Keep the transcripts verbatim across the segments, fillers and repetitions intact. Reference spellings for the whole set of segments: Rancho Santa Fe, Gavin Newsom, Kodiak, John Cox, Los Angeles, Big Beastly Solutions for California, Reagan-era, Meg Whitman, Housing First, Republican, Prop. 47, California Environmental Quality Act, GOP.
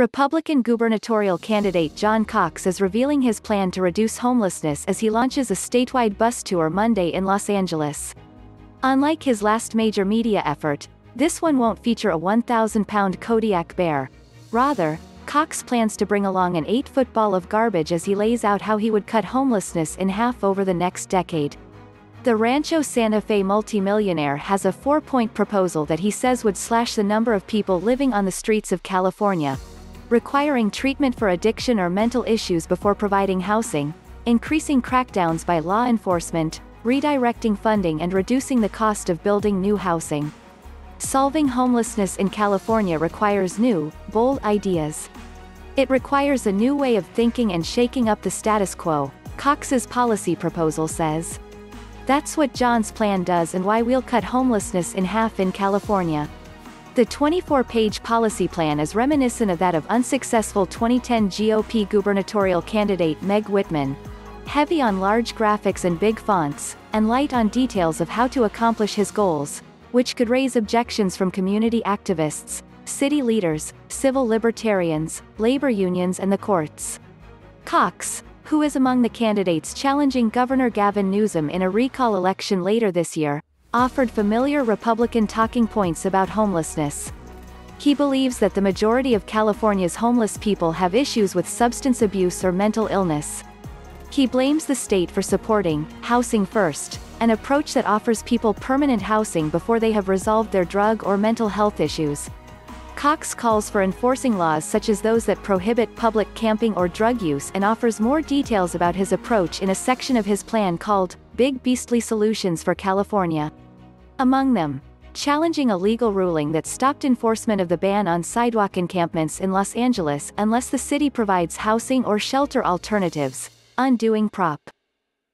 Republican gubernatorial candidate John Cox is revealing his plan to reduce homelessness as he launches a statewide bus tour Monday in Los Angeles. Unlike his last major media effort, this one won't feature a one thousand pound Kodiak bear. Rather, Cox plans to bring along an eight foot ball of garbage as he lays out how he would cut homelessness in half over the next decade. The Rancho Santa Fe multimillionaire has a four point proposal that he says would slash the number of people living on the streets of California, requiring treatment for addiction or mental issues before providing housing, increasing crackdowns by law enforcement, redirecting funding and reducing the cost of building new housing. Solving homelessness in California requires new, bold ideas. It requires a new way of thinking and shaking up the status quo, Cox's policy proposal says. That's what John's plan does and why we'll cut homelessness in half in California. The twenty-four page policy plan is reminiscent of that of unsuccessful twenty ten G O P gubernatorial candidate Meg Whitman. Heavy on large graphics and big fonts, and light on details of how to accomplish his goals, which could raise objections from community activists, city leaders, civil libertarians, labor unions and the courts. Cox, who is among the candidates challenging Governor Gavin Newsom in a recall election later this year, offered familiar Republican talking points about homelessness. He believes that the majority of California's homeless people have issues with substance abuse or mental illness. He blames the state for supporting Housing First, an approach that offers people permanent housing before they have resolved their drug or mental health issues. Cox calls for enforcing laws such as those that prohibit public camping or drug use and offers more details about his approach in a section of his plan called Big Beastly Solutions for California. Among them, challenging a legal ruling that stopped enforcement of the ban on sidewalk encampments in Los Angeles unless the city provides housing or shelter alternatives, undoing Prop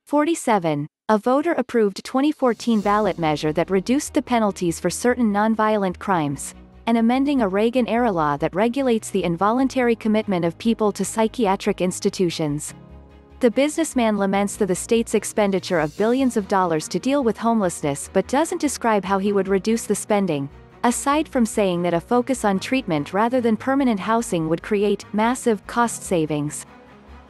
forty-seven, a voter-approved twenty fourteen ballot measure that reduced the penalties for certain nonviolent crimes, and amending a Reagan-era law that regulates the involuntary commitment of people to psychiatric institutions. The businessman laments the, the state's expenditure of billions of dollars to deal with homelessness but doesn't describe how he would reduce the spending, aside from saying that a focus on treatment rather than permanent housing would create massive cost savings.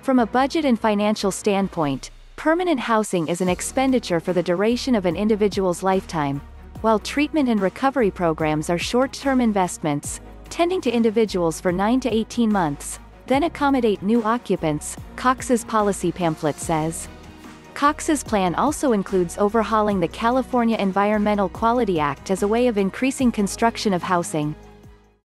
From a budget and financial standpoint, permanent housing is an expenditure for the duration of an individual's lifetime, while treatment and recovery programs are short-term investments, tending to individuals for nine to eighteen months, then accommodate new occupants, Cox's policy pamphlet says. Cox's plan also includes overhauling the California Environmental Quality Act as a way of increasing construction of housing.